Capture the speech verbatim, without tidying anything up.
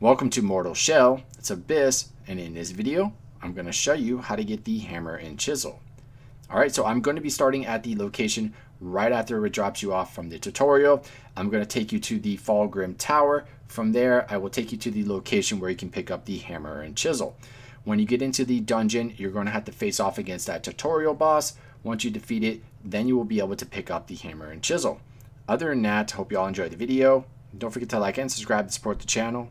Welcome to Mortal Shell, it's Abyss, and in this video, I'm going to show you how to get the hammer and chisel. Alright, so I'm going to be starting at the location right after it drops you off from the tutorial. I'm going to take you to the Fallgrim Tower. From there, I will take you to the location where you can pick up the hammer and chisel. When you get into the dungeon, you're going to have to face off against that tutorial boss. Once you defeat it, then you will be able to pick up the hammer and chisel. Other than that, hope you all enjoyed the video. Don't forget to like and subscribe to support the channel,